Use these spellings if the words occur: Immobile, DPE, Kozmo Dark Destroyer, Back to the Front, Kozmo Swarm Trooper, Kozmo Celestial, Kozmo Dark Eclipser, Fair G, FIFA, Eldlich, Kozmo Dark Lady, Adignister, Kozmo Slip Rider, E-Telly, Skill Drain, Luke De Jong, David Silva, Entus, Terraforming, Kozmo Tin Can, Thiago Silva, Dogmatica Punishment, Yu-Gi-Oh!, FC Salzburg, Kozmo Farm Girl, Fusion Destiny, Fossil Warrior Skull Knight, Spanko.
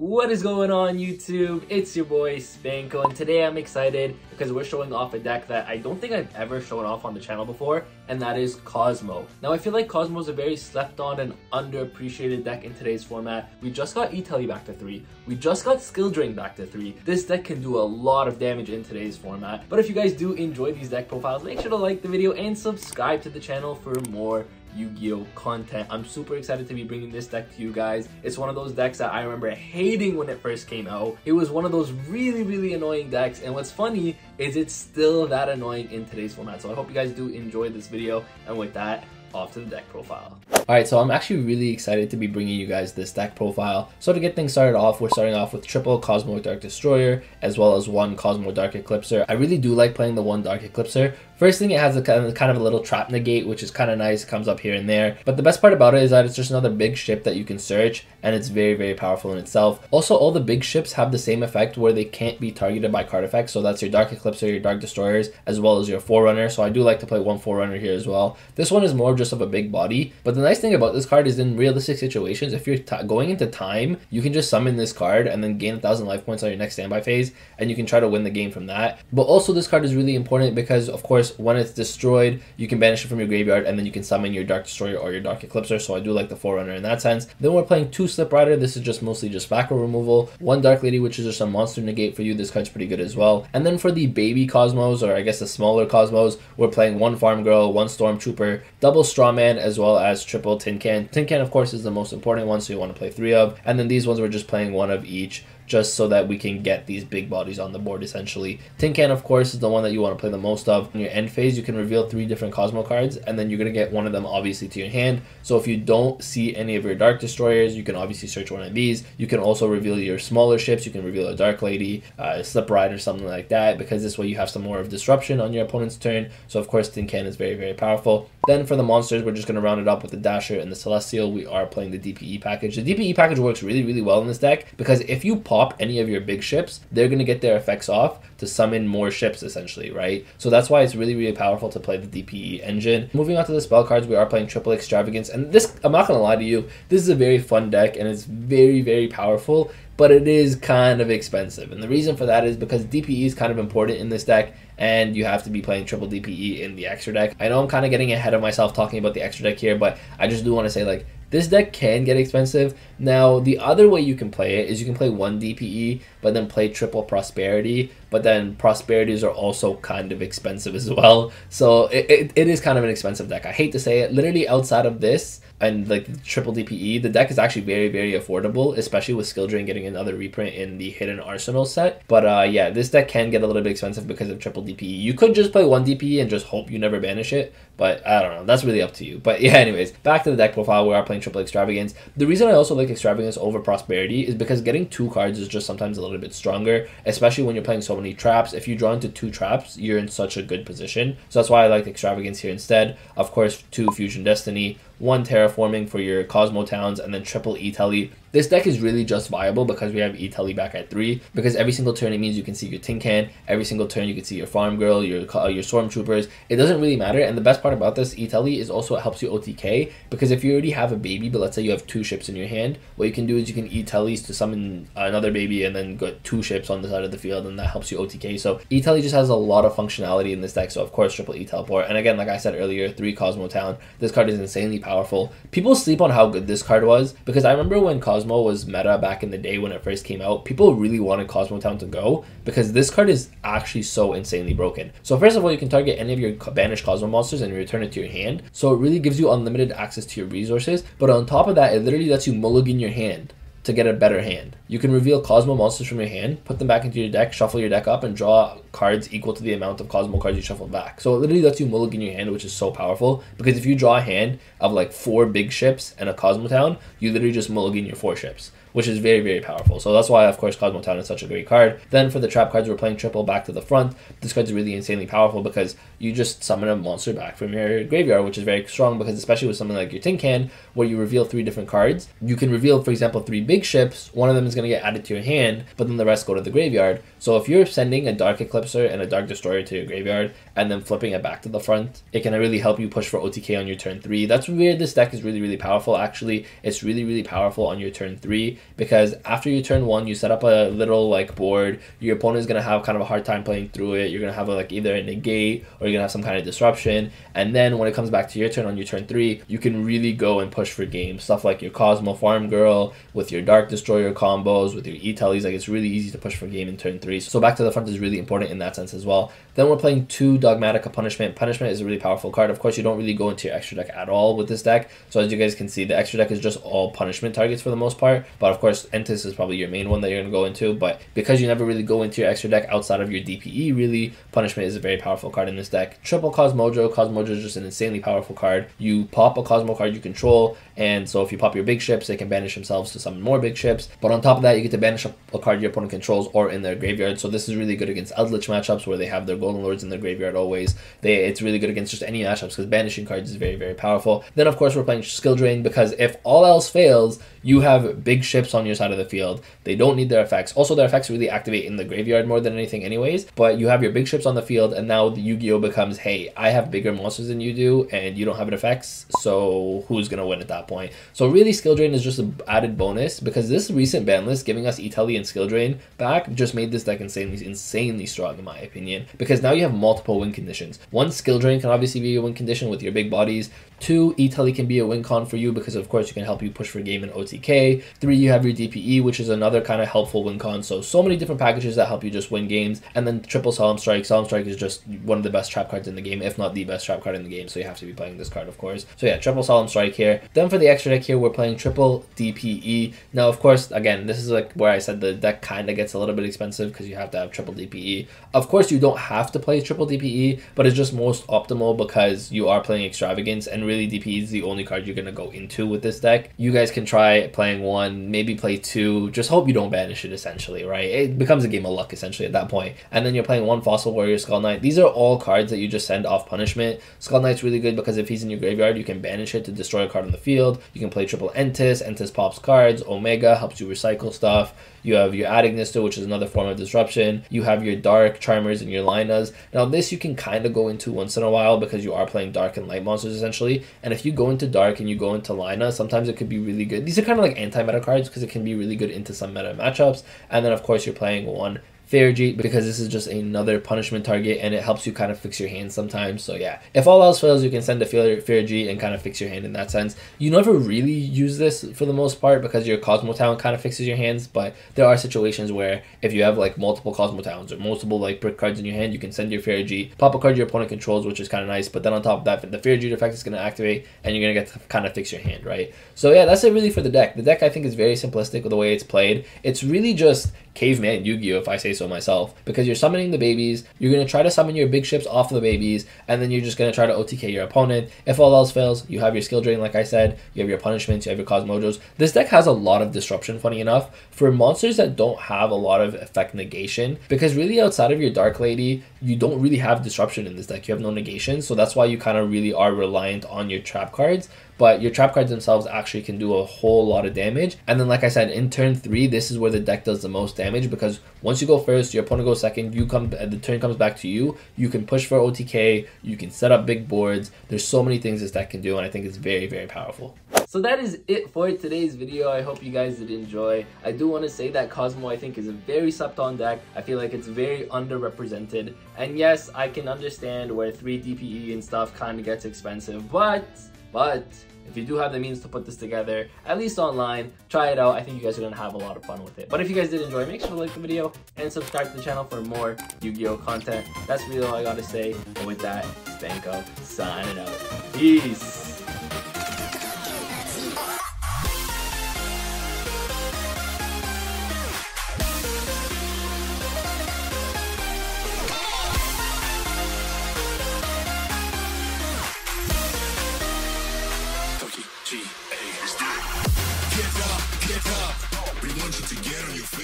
What is going on, YouTube? It's your boy Spanko, and today I'm excited because we're showing off a deck that I don't think I've ever shown off on the channel before, and that is Kozmo. Now, I feel like Kozmo is a very slept on and underappreciated deck in today's format. We just got E-Telly back to 3. We just got Skill Drain back to 3. This deck can do a lot of damage in today's format. But if you guys do enjoy these deck profiles, make sure to like the video and subscribe to the channel for more Yu-Gi-Oh! Content. I'm super excited to be bringing this deck to you guys. It's one of those decks that I remember hating when it first came out. It was one of those really annoying decks, and what's funny is it's still that annoying in today's format. So I hope you guys do enjoy this video, and with that, off to the deck profile. Alright, so I'm actually really excited to be bringing you guys this deck profile. So to get things started off, we're starting off with triple Kozmo Dark Destroyer as well as one Kozmo Dark Eclipser. I really do like playing the one Dark Eclipser. First thing, it has a kind of a little trap negate, which is kind of nice. It comes up here and there. But the best part about it is that it's just another big ship that you can search, and it's very powerful in itself. Also, all the big ships have the same effect where they can't be targeted by card effects. So that's your Dark Eclipser, your Dark Destroyers, as well as your Forerunner. So I do like to play one Forerunner here as well. This one is more just of a big body, but the nice thing about this card is in realistic situations, if you're going into time, you can just summon this card and then gain 1,000 life points on your next standby phase, and you can try to win the game from that. But also, this card is really important because, of course, when it's destroyed, you can banish it from your graveyard, and then you can summon your Dark Destroyer or your Dark Eclipser. So I do like the Forerunner in that sense. Then we're playing two Slip Rider. This is just mostly just back row removal. One Dark Lady, which is just a monster negate for you. This card's pretty good as well. And then for the baby Kozmos, or I guess the smaller Kozmos, we're playing one Farm Girl, one Storm Trooper, double Strawman, as well as triple Tin Can. Tin Can, of course, is the most important one, so you want to play 3 of. And then these ones, we're just playing one of each, just so that we can get these big bodies on the board, essentially. Tin Can, of course, is the one that you want to play the most of. In your end phase, you can reveal 3 different Kozmo cards, and then you're going to get one of them, obviously, to your hand. So if you don't see any of your Dark Destroyers, you can obviously search one of these. You can also reveal your smaller ships. You can reveal a Dark Lady, a Slip Rider, something like that, because this way you have some more of disruption on your opponent's turn. So, of course, Tin Can is very powerful. Then for the monsters, we're just going to round it up with the Dasher and the Celestial. We are playing the DPE package. The DPE package works really well in this deck, because if you pop any of your big ships, they're going to get their effects off to summon more ships, essentially, right? So that's why it's really powerful to play the DPE engine. Moving on to the spell cards, we are playing triple Extravagance, and this, I'm not going to lie to you, this is a very fun deck, and it's very powerful, but it is kind of expensive. And the reason for that is because DPE is kind of important in this deck, and you have to be playing triple DPE in the extra deck. I know I'm kind of getting ahead of myself talking about the extra deck here, but I just do want to say, like, this deck can get expensive. Now, the other way you can play it is you can play one DPE, but then play triple Prosperity, but then Prosperities are also kind of expensive as well. So it is kind of an expensive deck. I hate to say it. Literally outside of this and like triple DPE, the deck is actually very affordable, especially with Skill Drain getting another reprint in the Hidden Arsenal set. But yeah, this deck can get a little bit expensive because of triple DPE. You could just play one DPE and just hope you never banish it, but I don't know, that's really up to you. But yeah, anyways, back to the deck profile. We are playing triple Extravagance. The reason I also like Extravagance over Prosperity is because getting 2 cards is just sometimes a little bit stronger, especially when you're playing so many traps. If you draw into 2 traps, you're in such a good position. So that's why I like Extravagance here instead. Of course, 2 Fusion Destiny, 1 Terraforming for your Kozmo Towns, and then triple E-Telly. This deck is really just viable because we have E-Telly back at 3, because every single turn it means you can see your Tin Can, every single turn you can see your Farm Girl, your Swarm Troopers. It doesn't really matter, and the best part about this E-Telly is also it helps you OTK, because if you already have a baby, but let's say you have 2 ships in your hand, what you can do is you can E-Tellys to summon another baby and then get 2 ships on the side of the field, and that helps you OTK. So E-Telly just has a lot of functionality in this deck, so of course triple E-Teleport. And again, like I said earlier, 3 Kozmo Town. This card is insanely powerful. People sleep on how good this card was, because I remember when Kozmo was meta back in the day when it first came out, people really wanted Kozmo Town to go because this card is actually so insanely broken. So first of all, you can target any of your banished Kozmo monsters and return it to your hand. So it really gives you unlimited access to your resources. But on top of that, it literally lets you mulligan your hand to get a better hand. You can reveal Kozmo monsters from your hand, put them back into your deck, shuffle your deck up, and draw cards equal to the amount of Kozmo cards you shuffled back. So it literally lets you mulligan your hand, which is so powerful, because if you draw a hand of like 4 big ships and a Kozmo Town, you literally just mulligan your 4 ships, which is very powerful. So that's why, of course, Kozmo Town is such a great card. Then for the trap cards, we're playing triple Back to the Front. This card's really insanely powerful because you just summon a monster back from your graveyard, which is very strong because especially with something like your Tin Can, where you reveal 3 different cards, you can reveal, for example, 3 big ships. One of them is going to get added to your hand, but then the rest go to the graveyard. So if you're sending a Dark Eclipser and a Dark Destroyer to your graveyard and then flipping it back to the front, it can really help you push for OTK on your turn 3. That's where this deck is really powerful, actually. It's really powerful on your turn 3. because after you turn one, you set up a little like board. Your opponent is going to have kind of a hard time playing through it. You're going to have like either a negate or you're going to have some kind of disruption. And then when it comes back to your turn on your turn three, you can really go and push for games. Stuff like your Kozmo Farm Girl with your Dark Destroyer combos, with your E-Tellys. Like, it's really easy to push for game in turn three. So Back to the Front is really important in that sense as well. Then we're playing two Dogmatica Punishment. Punishment is a really powerful card. Of course, you don't really go into your extra deck at all with this deck. So as you guys can see, the extra deck is just all punishment targets for the most part. But of course, Entus is probably your main one that you're going to go into. But because you never really go into your extra deck outside of your DPE, really, Punishment is a very powerful card in this deck. Triple Kozmojo. Kozmojo is just an insanely powerful card. You pop a Kozmo card you control, and so if you pop your big ships, they can banish themselves to summon more big ships. But on top of that, you get to banish a card your opponent controls or in their graveyard. So this is really good against Eldlich matchups where they have their Golden Lords in their graveyard always. It's really good against just any matchups because banishing cards is very, very powerful. Then of course we're playing Skill Drain because if all else fails, you have big ships on your side of the field. They don't need their effects. Also, their effects really activate in the graveyard more than anything anyways, but you have your big ships on the field, and now the Yu-Gi-Oh! Becomes, hey, I have bigger monsters than you do, and you don't have an effects, so who's going to win at that point? So really, Skill Drain is just an added bonus because this recent ban list giving us E-Telly and Skill Drain back just made this deck insanely strong in my opinion, because now you have multiple win conditions. One, Skill Drain can obviously be a win condition with your big bodies. Two, E-Telly can be a win con for you because of course you can help you push for game in OTK. Three, you have your DPE, which is another kind of helpful win con. So many different packages that help you just win games. And then triple Solemn Strike. Solemn Strike is just one of the best trap cards in the game, if not the best trap card in the game, so you have to be playing this card of course. So yeah, triple Solemn Strike here. Then for the extra deck here, we're playing triple DPE. Now of course, again, this is like where I said the deck kind of gets a little bit expensive because you have to have triple DPE. Of course you don't have to play triple DPE, but it's just most optimal because you are playing Extravagance, and really DPE is the only card you're going to go into with this deck. You guys can try playing one, maybe play two, just hope you don't banish it essentially, right? It becomes a game of luck essentially at that point. And then you're playing one Fossil Warrior Skull Knight. These are all cards that you just send off punishment. Skull Knight's really good because if he's in your graveyard, you can banish it to destroy a card on the field. You can play triple Entus. Entus pops cards. Omega helps you recycle stuff. You have your Adignister, which is another form of disruption. You have your Dark Charmers and your Linas. Now this you can kind of go into once in a while because you are playing dark and light monsters essentially. And if you go into dark and you go into Lina, sometimes it could be really good. These are kind of like anti-meta cards because it can be really good into some meta matchups. And then of course you're playing one Fair G because this is just another punishment target and it helps you kind of fix your hand sometimes. So yeah, if all else fails, you can send a Fair G and kind of fix your hand in that sense. You never really use this for the most part because your Kozmo Town kind of fixes your hands, but there are situations where if you have like multiple Kozmo Towns or multiple like brick cards in your hand, you can send your Fair G, pop a card your opponent controls, which is kind of nice, but then on top of that, the Fair G effect is going to activate and you're going to get to kind of fix your hand, right? So yeah, that's it really for the deck. The deck I think is very simplistic with the way it's played. It's really just caveman Yu-Gi-Oh! If I say so myself, because you're summoning the babies, you're going to try to summon your big ships off the babies, and then you're just going to try to OTK your opponent. If all else fails, you have your Skill Drain like I said, you have your punishments, you have your Kozmojos. This deck has a lot of disruption, funny enough, for monsters that don't have a lot of effect negation, because really outside of your Dark Lady, you don't really have disruption in this deck. You have no negation, so that's why you kind of really are reliant on your trap cards. But your trap cards themselves actually can do a whole lot of damage. And then like I said, in turn three, this is where the deck does the most damage, because once you go first, your opponent goes second, you come, the turn comes back to you, you can push for OTK, you can set up big boards. There's so many things this deck can do, and I think it's very, very powerful. So that is it for today's video. I hope you guys did enjoy. I do want to say that Kozmo, I think, is a very slept on deck. I feel like it's very underrepresented. And yes, I can understand where 3 DPE and stuff kind of gets expensive, but if you do have the means to put this together, at least online, try it out. I think you guys are going to have a lot of fun with it. But if you guys did enjoy, make sure to like the video and subscribe to the channel for more Yu-Gi-Oh! Content. That's really all I got to say. And with that, Stanko signing out. Peace! Get up, relaunch it to get on your feet.